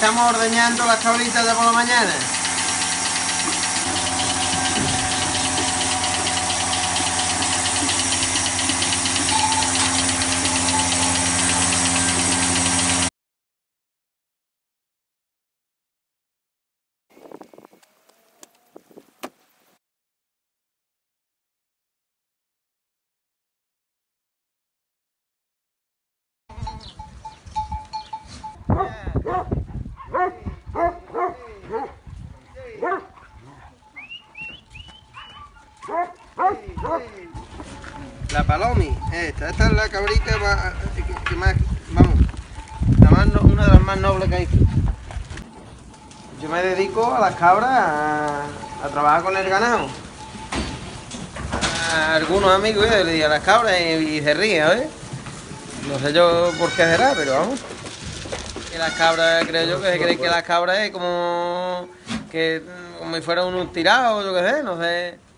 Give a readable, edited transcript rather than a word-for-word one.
estamos ordeñando las cabritas de por la mañana. La Palomi, esta es la cabrita que más, vamos, una de las más nobles que hay. Yo me dedico a las cabras a trabajar con el ganado. A algunos amigos yo le digo a las cabras y se ríen, ¿eh? No sé yo por qué será, pero vamos. Que las cabras, creo yo, que se creen que las cabras es como si fuera un tirado, yo qué sé, no sé.